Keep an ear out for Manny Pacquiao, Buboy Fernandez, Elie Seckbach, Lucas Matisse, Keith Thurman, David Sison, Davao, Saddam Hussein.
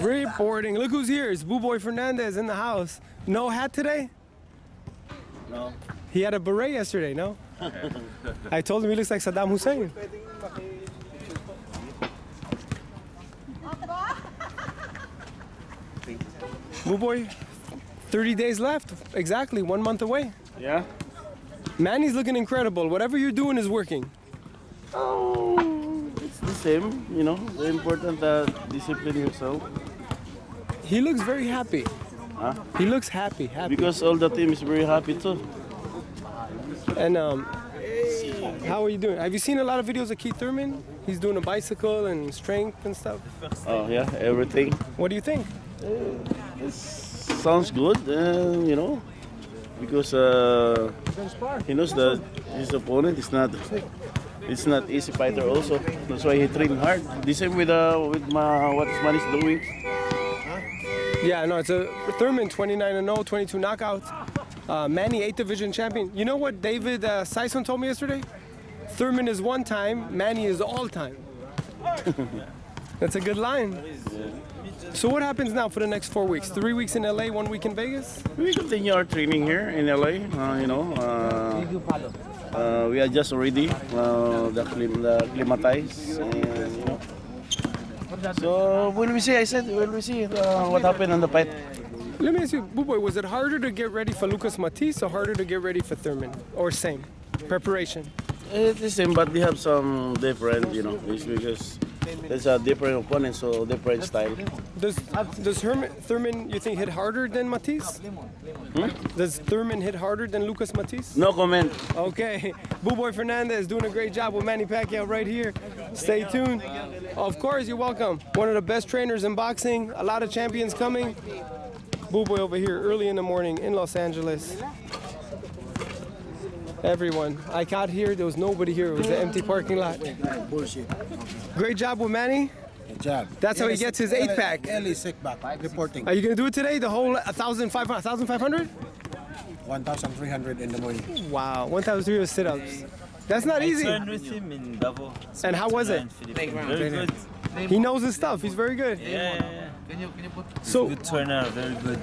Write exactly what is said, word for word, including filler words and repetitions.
Reporting. Look who's here. It's Buboy Fernandez in the house. No hat today? No. He had a beret yesterday, no? I told him he looks like Saddam Hussein. Buboy, thirty days left. Exactly, one month away. Yeah. Manny's looking incredible. Whatever you're doing is working. Oh, it's the same, you know. Very important that uh, discipline yourself. He looks very happy. Huh? He looks happy, happy. Because all the team is very happy too. And um, how are you doing? Have you seen a lot of videos of Keith Thurman? He's doing a bicycle and strength and stuff. Oh yeah, everything. What do you think? Uh, it sounds good, uh, you know, because uh, he knows that his opponent is not. It's not easy fighter also. That's why he trained hard. The same with uh, with my, what Manny's doing. Yeah, no, it's a Thurman twenty-nine and oh, twenty-two knockouts. Uh, Manny, eighth division champion. You know what David uh, Sison told me yesterday? Thurman is one time, Manny is all time. That's a good line. Yeah. So what happens now for the next four weeks? Three weeks in L A, one week in Vegas? We continue our training here in L A, uh, you know. Uh, uh, we are just already uh, the acclimatized. And, you know. So when we see, I said, when we see uh, what happened on the fight. Let me ask you, Buboy, was it harder to get ready for Lucas Matisse or harder to get ready for Thurman? Or same? Preparation? It's the same, but they have some different, you know, it's because there's a different opponent, so different style. Does, does Herman, Thurman, you think, hit harder than Matisse? Hmm? Does Thurman hit harder than Lucas Matisse? No comment. Okay. Buboy Fernandez doing a great job with Manny Pacquiao right here. Stay tuned. Of course, you're welcome. One of the best trainers in boxing. A lot of champions coming. Buboy over here early in the morning in Los Angeles. Everyone, I got here, there was nobody here. It was an empty parking lot. Bullshit. Great job with Manny. Good job. That's how he gets his eight pack. Elie Seckbach reporting. Are you going to do it today? The whole one thousand five hundred? one thousand three hundred in the morning. Wow, one thousand three hundred sit ups. That's not easy. I trained with him in Davao. And how was it? Very good. He knows his stuff, he's very good. Yeah. So, good trainer, very good.